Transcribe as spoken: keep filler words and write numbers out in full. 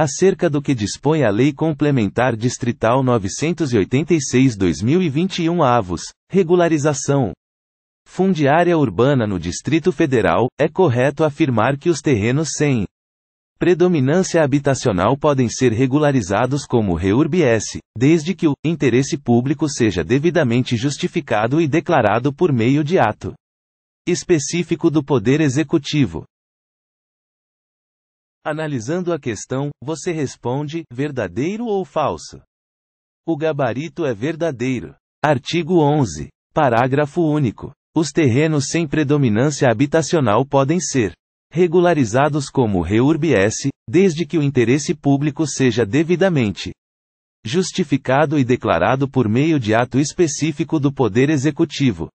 acerca do que dispõe a Lei Complementar Distrital novecentos e oitenta e seis barra dois mil e vinte e um avos, regularização fundiária urbana no Distrito Federal, é correto afirmar que os terrenos sem predominância habitacional podem ser regularizados como Reurb-S, desde que o interesse público seja devidamente justificado e declarado por meio de ato específico do Poder Executivo. Analisando a questão, você responde, verdadeiro ou falso? O gabarito é verdadeiro. Artigo onze. Parágrafo único. Os terrenos sem predominância habitacional podem ser regularizados como Reurb-S, desde que o interesse público seja devidamente justificado e declarado por meio de ato específico do Poder Executivo.